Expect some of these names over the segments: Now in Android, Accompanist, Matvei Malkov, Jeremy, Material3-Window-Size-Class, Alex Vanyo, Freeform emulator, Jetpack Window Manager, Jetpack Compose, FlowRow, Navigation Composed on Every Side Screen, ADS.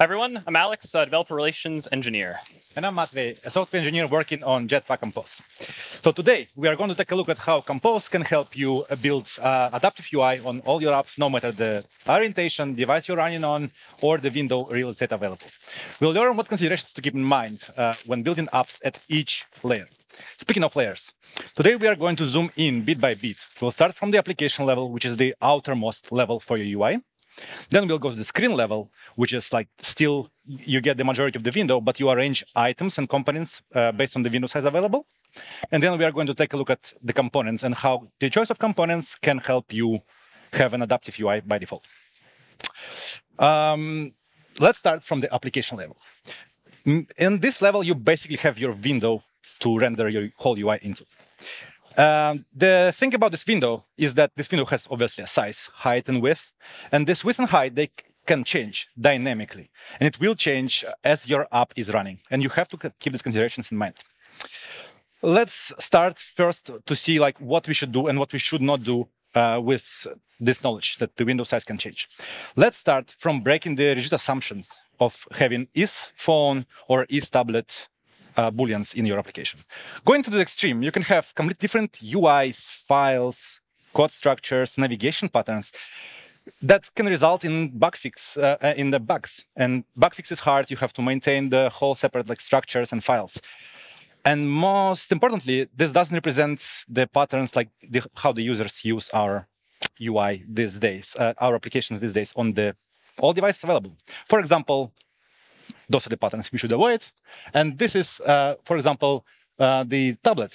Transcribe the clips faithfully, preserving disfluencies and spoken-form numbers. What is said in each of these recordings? Hi everyone, I'm Alex, a developer relations engineer. And I'm Matvey, a software engineer working on Jetpack Compose. So today we are going to take a look at how Compose can help you build uh, adaptive U I on all your apps, no matter the orientation, device you're running on, or the window real estate available. We'll learn what considerations to keep in mind uh, when building apps at each layer. Speaking of layers, today we are going to zoom in bit by bit. We'll start from the application level, which is the outermost level for your U I. Then we'll go to the screen level, which is like still you get the majority of the window, but you arrange items and components uh, based on the window size available. And then we are going to take a look at the components and how the choice of components can help you have an adaptive U I by default. Um, let's start from the application level. In this level, you basically have your window to render your whole U I into. Um, the thing about this window is that this window has obviously a size, height, and width. And this width and height, they can change dynamically. And it will change as your app is running. And you have to keep these considerations in mind. Let's start first to see like what we should do and what we should not do uh, with this knowledge that the window size can change. Let's start from breaking the rigid assumptions of having is phone or is tablet Uh, booleans in your application. Going to the extreme, you can have completely different U Is, files, code structures, navigation patterns that can result in bug fix uh, in the bugs. And bug fix is hard. You have to maintain the whole separate like structures and files. And most importantly, this doesn't represent the patterns like the, how the users use our U I these days, uh, our applications these days on the all devices available. For example, those are the patterns we should avoid. And this is, uh, for example, uh, the tablet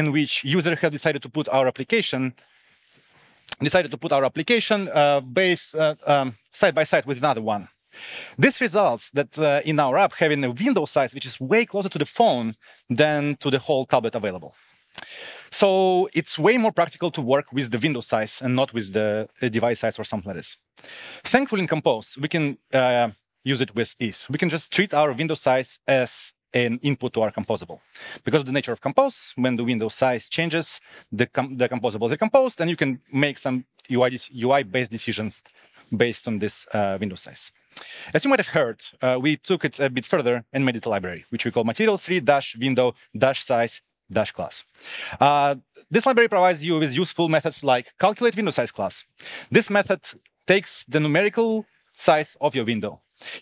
in which user has decided to put our application, decided to put our application uh, base uh, um, side by side with another one. This results that uh, in our app having a window size which is way closer to the phone than to the whole tablet available. So it's way more practical to work with the window size and not with the device size or something like this. Thankfully, in Compose, we can uh, use it with ease. We can just treat our window size as an input to our composable. Because of the nature of Compose, when the window size changes, the, com the composable is composed, and you can make some U I-based decisions based on this uh, window size. As you might have heard, uh, we took it a bit further and made it a library, which we call Material three Window Size Class. Uh, this library provides you with useful methods like calculate window size class. This method takes the numerical size of your window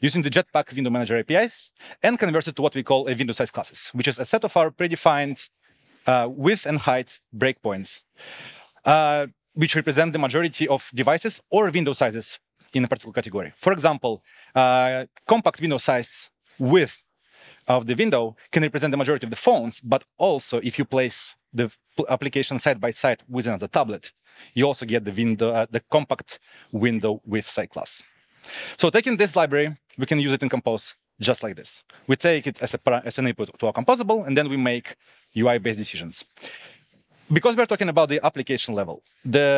using the Jetpack Window Manager A P Is and converts it to what we call a window size classes, which is a set of our predefined uh, width and height breakpoints, uh, which represent the majority of devices or window sizes in a particular category. For example, uh, compact window size width of the window can represent the majority of the phones, but also if you place the application side by side with another tablet, you also get the, window, uh, the compact window width size class. So taking this library, we can use it in Compose just like this. We take it as, a, as an input to our composable, and then we make U I-based decisions. Because we're talking about the application level, the,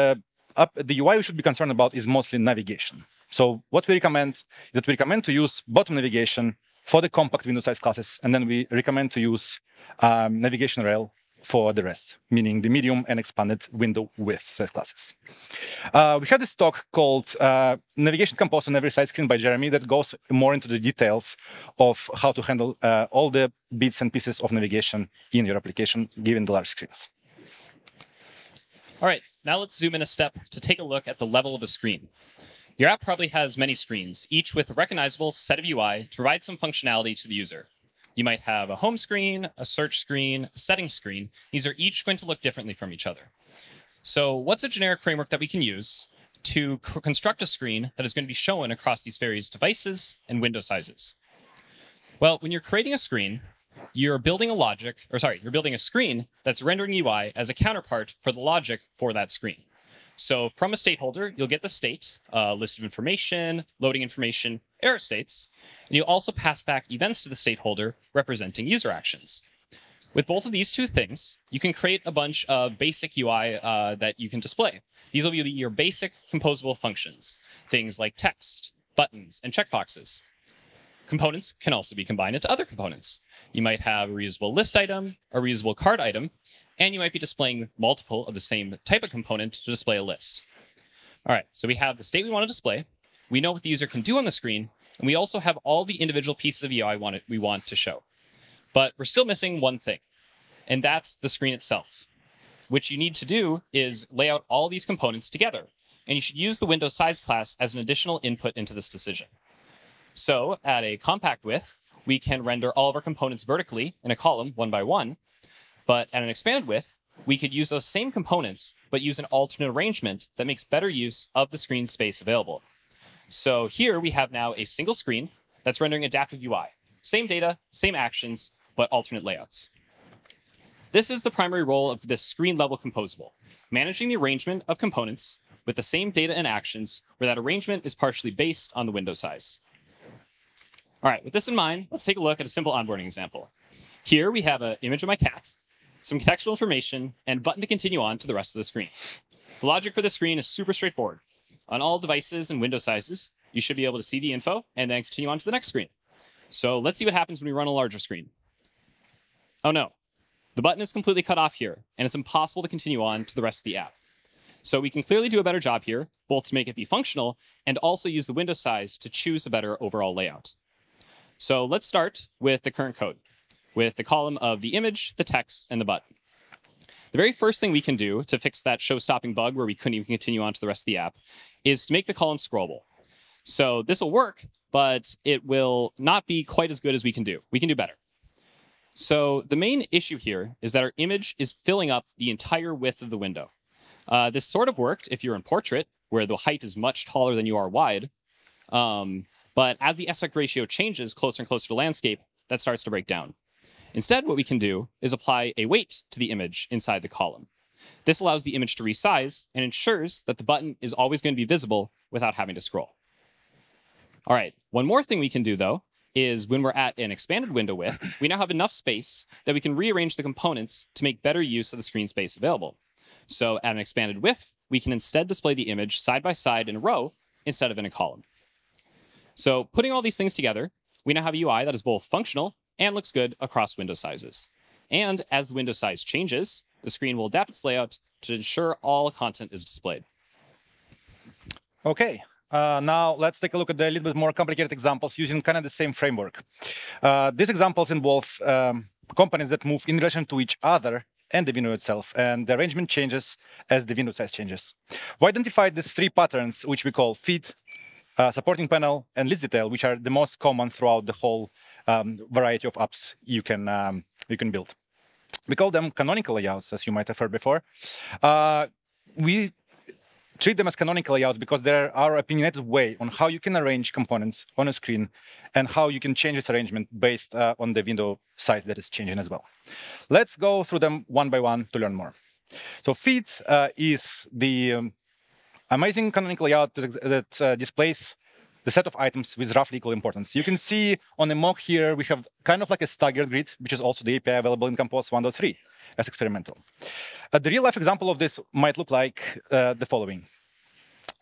uh, the U I we should be concerned about is mostly navigation. So what we recommend is that we recommend to use bottom navigation for the compact window size classes, and then we recommend to use um, navigation rail for the rest, meaning the medium and expanded window width size classes. Uh, we had this talk called uh, Navigation Composed on Every Side Screen by Jeremy that goes more into the details of how to handle uh, all the bits and pieces of navigation in your application, given the large screens. All right, now let's zoom in a step to take a look at the level of a screen. Your app probably has many screens, each with a recognizable set of U I to provide some functionality to the user. You might have a home screen, a search screen, a settings screen. These are each going to look differently from each other. So what's a generic framework that we can use to construct a screen that is going to be shown across these various devices and window sizes? Well, when you're creating a screen, you're building a logic, or sorry, you're building a screen that's rendering U I as a counterpart for the logic for that screen. So from a stateholder, you'll get the state, uh, list of information, loading information, error states, and you'll also pass back events to the stateholder representing user actions. With both of these two things, you can create a bunch of basic U I uh, that you can display. These will be your basic composable functions, things like text, buttons, and checkboxes. Components can also be combined into other components. You might have a reusable list item, a reusable card item, and you might be displaying multiple of the same type of component to display a list. All right, so we have the state we want to display. We know what the user can do on the screen, And we also have all the individual pieces of U I want it, we want to show. But we're still missing one thing, and that's the screen itself. What you need to do is lay out all these components together. And you should use the window size class as an additional input into this decision. So at a compact width, we can render all of our components vertically in a column one by one. But at an expanded width, we could use those same components, but use an alternate arrangement that makes better use of the screen space available. So here we have now a single screen that's rendering adaptive U I. Same data, same actions, but alternate layouts. This is the primary role of this screen level composable, managing the arrangement of components with the same data and actions where that arrangement is partially based on the window size. All right, with this in mind, let's take a look at a simple onboarding example. Here we have an image of my cat, some contextual information, and a button to continue on to the rest of the screen. The logic for the screen is super straightforward. On all devices and window sizes, you should be able to see the info and then continue on to the next screen. So let's see what happens when we run a larger screen. Oh no, the button is completely cut off here, and it's impossible to continue on to the rest of the app. So we can clearly do a better job here, both to make it be functional and also use the window size to choose a better overall layout. So let's start with the current code, with the column of the image, the text, and the button. The very first thing we can do to fix that show-stopping bug where we couldn't even continue on to the rest of the app is to make the column scrollable. So this will work, but it will not be quite as good as we can do. We can do better. So the main issue here is that our image is filling up the entire width of the window. Uh, this sort of worked if you're in portrait, where the height is much taller than you are wide. Um, but as the aspect ratio changes closer and closer to landscape, that starts to break down. Instead, what we can do is apply a weight to the image inside the column. This allows the image to resize and ensures that the button is always going to be visible without having to scroll. All right, one more thing we can do, though, is when we're at an expanded window width, we now have enough space that we can rearrange the components to make better use of the screen space available. So at an expanded width, we can instead display the image side by side in a row instead of in a column. So putting all these things together, we now have a U I that is both functional and looks good across window sizes. And as the window size changes, the screen will adapt its layout to ensure all content is displayed. OK. Uh, now, let's take a look at a little bit more complicated examples using kind of the same framework. Uh, these examples involve um, components that move in relation to each other and the window itself, and the arrangement changes as the window size changes. We identified these three patterns, which we call feed, uh, supporting panel, and list detail, which are the most common throughout the whole um, variety of apps you can, um, you can build. We call them canonical layouts, as you might have heard before. Uh, we treat them as canonical layouts because they are an opinionated way on how you can arrange components on a screen and how you can change this arrangement based uh, on the window size that is changing as well. Let's go through them one by one to learn more. So feed uh, is the um, amazing canonical layout that, that uh, displays the set of items with roughly equal importance. You can see on the mock here, we have kind of like a staggered grid, which is also the A P I available in Compose one point three as experimental. Uh, the real-life example of this might look like uh, the following.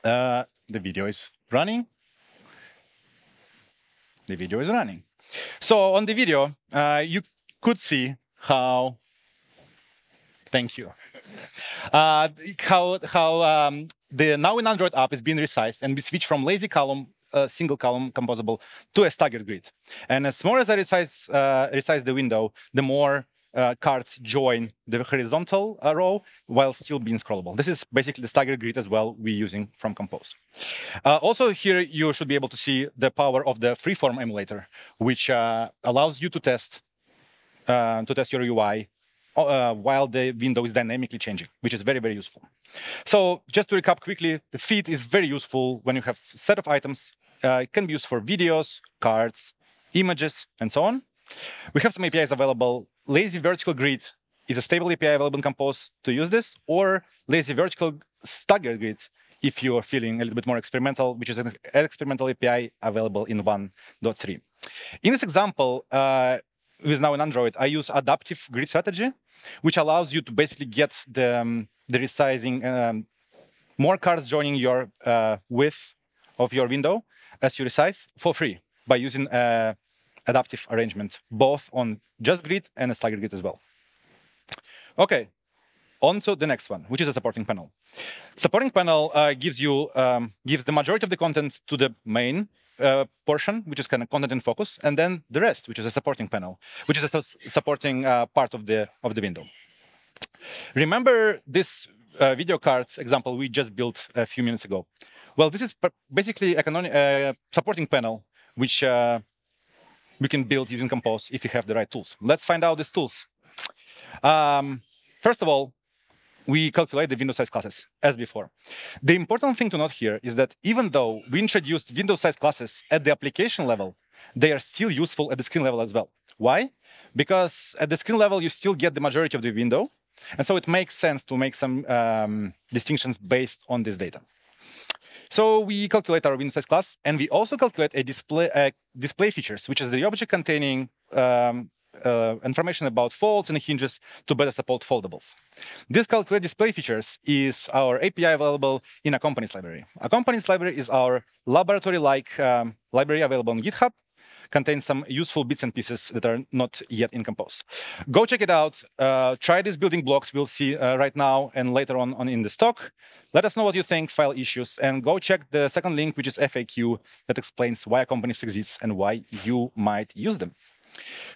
Uh, the video is running. The video is running. So on the video, uh, you could see how, thank you, uh, how, how um, the Now in Android app is being resized, and we switch from lazy column a single column composable to a staggered grid. And as more as I resize, uh, resize the window, the more uh, cards join the horizontal uh, row while still being scrollable. This is basically the staggered grid as well we're using from Compose. Uh, also here, you should be able to see the power of the Freeform emulator, which uh, allows you to test, uh, to test your U I Uh, while the window is dynamically changing, which is very, very useful. So just to recap quickly, the feed is very useful when you have a set of items. Uh, it can be used for videos, cards, images, and so on. We have some A P Is available. Lazy vertical grid is a stable A P I available in Compose to use this, or lazy vertical staggered grid if you are feeling a little bit more experimental, which is an experimental A P I available in one point three. In this example, uh, with Now in Android, I use adaptive grid strategy, which allows you to basically get the, um, the resizing, um, more cards joining your uh, width of your window as you resize for free by using uh, adaptive arrangement, both on just grid and a staggered grid as well. OK, on to the next one, which is a supporting panel. Supporting panel uh, gives you um, gives the majority of the content to the main uh, portion, which is kind of content in focus, and then the rest, which is a supporting panel, which is a su supporting uh, part of the of the window. Remember this uh, video cards example we just built a few minutes ago? Well, this is basically a uh, supporting panel, which uh, we can build using Compose if you have the right tools. Let's find out these tools. Um, first of all, we calculate the window size classes, as before. The important thing to note here is that even though we introduced window size classes at the application level, they are still useful at the screen level as well. Why? Because at the screen level, you still get the majority of the window. And so it makes sense to make some um, distinctions based on this data. So we calculate our window size class, and we also calculate a display, uh, display features, which is the object containing um, uh, information about folds and hinges to better support foldables. This calculate display features is our A P I available in Accompanist library. Accompanist library is our laboratory-like um, library available on GitHub. Contains some useful bits and pieces that are not yet in Compose. Go check it out. Uh, try these building blocks we'll see uh, right now and later on, on in the stock. Let us know what you think, file issues, and go check the second link, which is F A Q, that explains why Accompanist exists and why you might use them.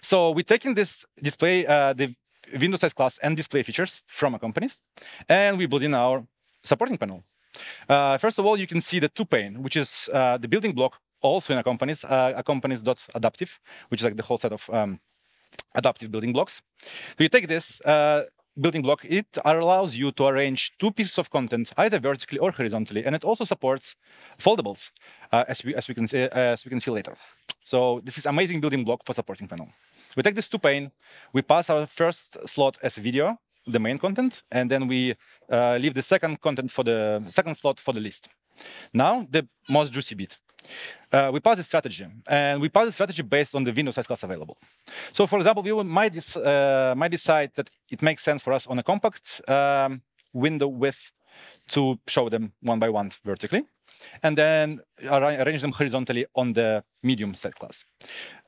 So we're taking this display, uh, the window size class and display features from Accompanist, and we build in our supporting panel. Uh, first of all, you can see the two pane, which is uh, the building block also in Accompanist, uh, Accompanist.adaptive, which is like the whole set of um, adaptive building blocks. So you take this uh, building block, it allows you to arrange two pieces of content, either vertically or horizontally, and it also supports foldables, uh, as, we, as, we can see, uh, as we can see later. So this is an amazing building block for supporting panel. We take this to pane, we pass our first slot as video, the main content, and then we uh, leave the second content for the second slot for the list. Now, the most juicy bit. Uh, we pass the strategy, and we pass the strategy based on the window size class available. So, for example, we might, uh, might decide that it makes sense for us on a compact um, window width to show them one by one vertically, and then arrange them horizontally on the medium size class.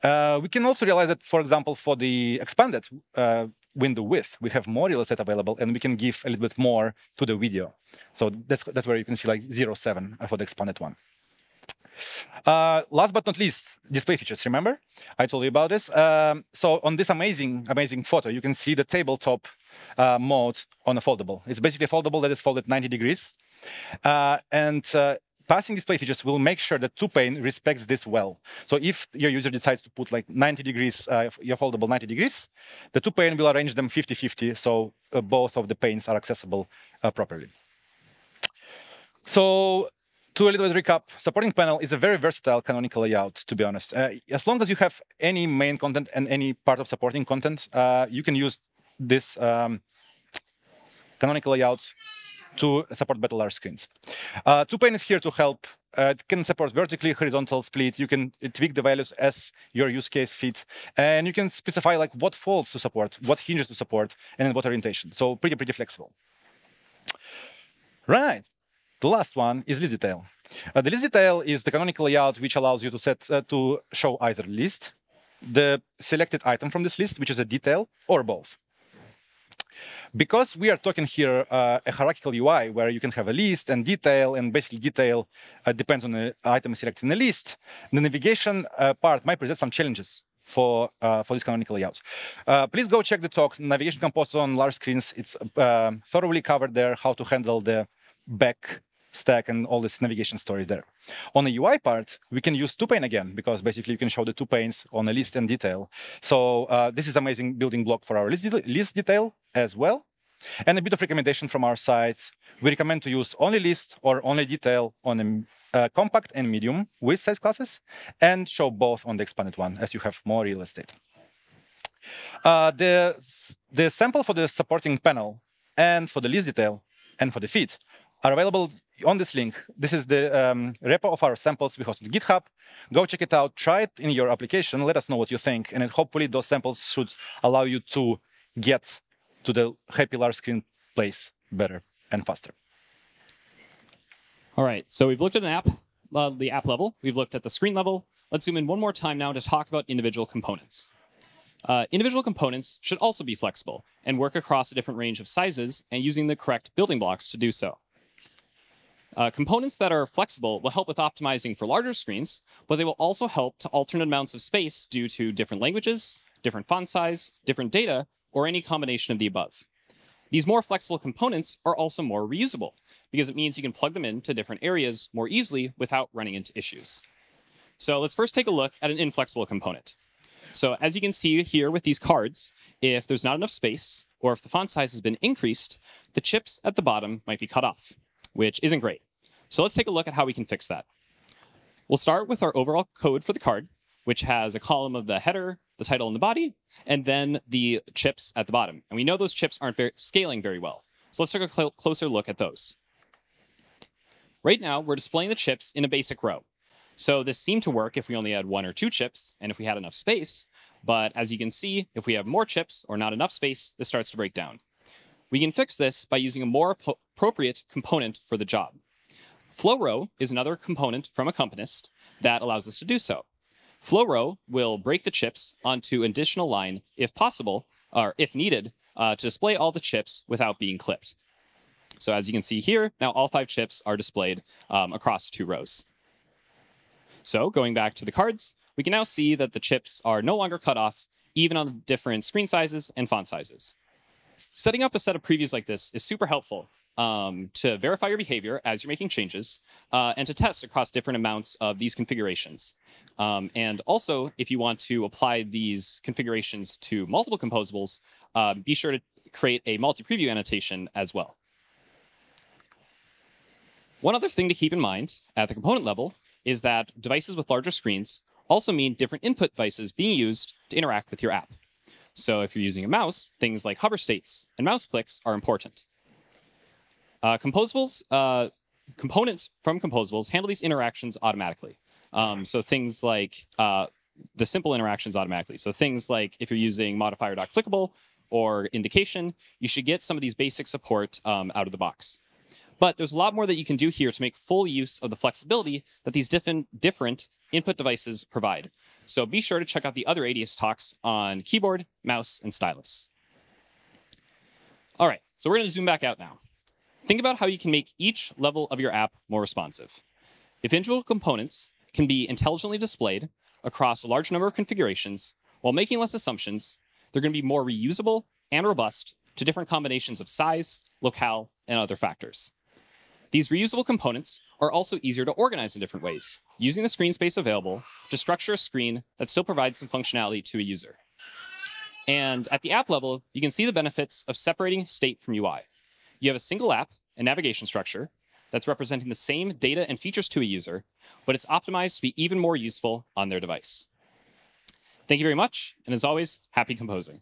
Uh, we can also realize that, for example, for the expanded uh, window width, we have more real estate available, and we can give a little bit more to the video. So that's, that's where you can see like zero point seven for the expanded one. Uh, last but not least, display features. Remember, I told you about this. Um, so on this amazing, amazing photo, you can see the tabletop uh, mode on a foldable. It's basically a foldable that is folded ninety degrees. Uh, and uh, passing display features will make sure that two pane respects this well. So if your user decides to put like ninety degrees, uh, your foldable ninety degrees, the two pane will arrange them fifty fifty. So uh, both of the panes are accessible uh, properly. So, to a little bit recap, supporting panel is a very versatile canonical layout, to be honest. Uh, as long as you have any main content and any part of supporting content, uh, you can use this um, canonical layout to support better large screens. Uh, two pane is here to help. Uh, it can support vertically, horizontal split. You can tweak the values as your use case fits. And you can specify like what folds to support, what hinges to support, and in what orientation. So pretty, pretty flexible. Right. The last one is list detail. Uh, the list detail is the canonical layout which allows you to set uh, to show either list, the selected item from this list, which is a detail, or both. Because we are talking here uh, a hierarchical U I where you can have a list and detail, and basically detail uh, depends on the item selected in the list, the navigation uh, part might present some challenges for uh, for this canonical layout. Uh, please go check the talk, Navigation Composed on Large Screens. It's uh, thoroughly covered there, how to handle the back stack and all this navigation story there. On the U I part, we can use two pane again, because basically you can show the two panes on a list and detail. So uh, this is amazing building block for our list, de list detail as well. And a bit of recommendation from our side. We recommend to use only list or only detail on a uh, compact and medium width size classes, and show both on the expanded one, as you have more real estate. Uh, the, the sample for the supporting panel and for the list detail and for the feed are available on this link. This is the um, repo of our samples we host on GitHub. Go check it out, try it in your application, let us know what you think, and hopefully those samples should allow you to get to the happy large screen place better and faster. All right, so we've looked at an app, uh, the app level, we've looked at the screen level. Let's zoom in one more time now to talk about individual components. Uh, individual components should also be flexible and work across a different range of sizes and using the correct building blocks to do so. Uh, components that are flexible will help with optimizing for larger screens, but they will also help to alternate amounts of space due to different languages, different font size, different data, or any combination of the above. These more flexible components are also more reusable, because it means you can plug them into different areas more easily without running into issues. So let's first take a look at an inflexible component. So as you can see here with these cards, if there's not enough space, or if the font size has been increased, the chips at the bottom might be cut off, which isn't great. So let's take a look at how we can fix that. We'll start with our overall code for the card, which has a column of the header, the title, and the body, and then the chips at the bottom. And we know those chips aren't very scaling very well. So let's take a cl- closer look at those. Right now, we're displaying the chips in a basic row. So this seemed to work if we only had one or two chips and if we had enough space. But as you can see, if we have more chips or not enough space, this starts to break down. We can fix this by using a more appropriate component for the job. FlowRow is another component from Accompanist that allows us to do so. FlowRow will break the chips onto an additional line if possible, or if needed, uh, to display all the chips without being clipped. So as you can see here, now all five chips are displayed um, across two rows. So going back to the cards, we can now see that the chips are no longer cut off, even on different screen sizes and font sizes. Setting up a set of previews like this is super helpful um, to verify your behavior as you're making changes uh, and to test across different amounts of these configurations. Um, and also, if you want to apply these configurations to multiple composables, uh, be sure to create a multi-preview annotation as well. One other thing to keep in mind at the component level is that devices with larger screens also mean different input devices being used to interact with your app. So if you're using a mouse, things like hover states and mouse clicks are important. Uh, composables, uh, components from composables handle these interactions automatically. Um, so things like uh, the simple interactions automatically. So things like if you're using modifier.clickable or indication, you should get some of these basic support um, out of the box. But there's a lot more that you can do here to make full use of the flexibility that these different, different input devices provide. So be sure to check out the other A D S talks on keyboard, mouse, and stylus. All right, so we're going to zoom back out now. Think about how you can make each level of your app more responsive. If individual components can be intelligently displayed across a large number of configurations while making less assumptions, they're going to be more reusable and robust to different combinations of size, locale, and other factors. These reusable components are also easier to organize in different ways, using the screen space available to structure a screen that still provides some functionality to a user. And at the app level, you can see the benefits of separating state from U I. You have a single app and navigation structure that's representing the same data and features to a user, but it's optimized to be even more useful on their device. Thank you very much, and as always, happy composing.